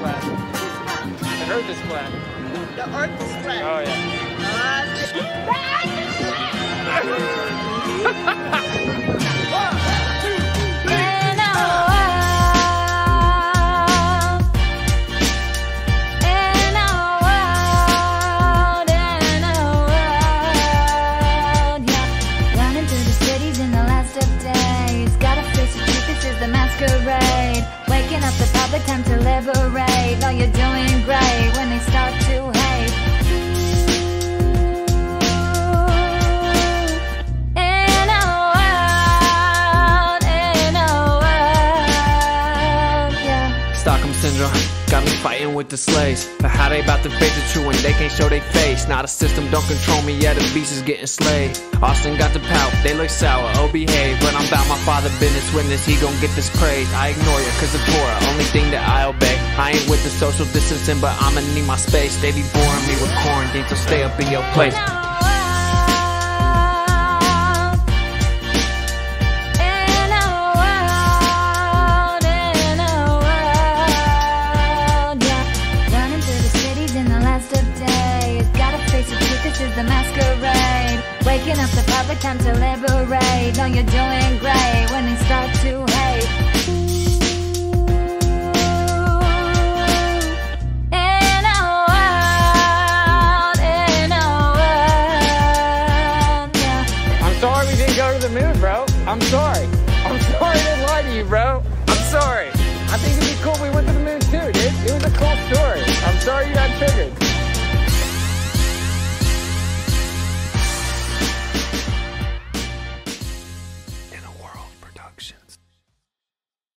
flat. The earth is flat. The earth is flat. Oh, yeah. The earth is flat! Waking up the public, time to liberate. Oh, you're doing great when they start to hate. In a world, yeah. Stockholm Syndrome got me fighting with the slaves. But how they about to face the truth when they can't show their face? Now the system don't control me, yeah, the beast is getting slayed. Austin got the pout, they look sour, oh behave. When I'm about my father business, witness, he gon' get this praise. I ignore you, cause the Torah, only thing that I obey. I ain't with the social distancing, but I'ma need my space. They be boring me with quarantine, so stay up in your place. In a world, yeah. Running through the cities in the last of days. Gotta face the truth, this is the masquerade. Waking up the public, time to liberate. No, you're doing great.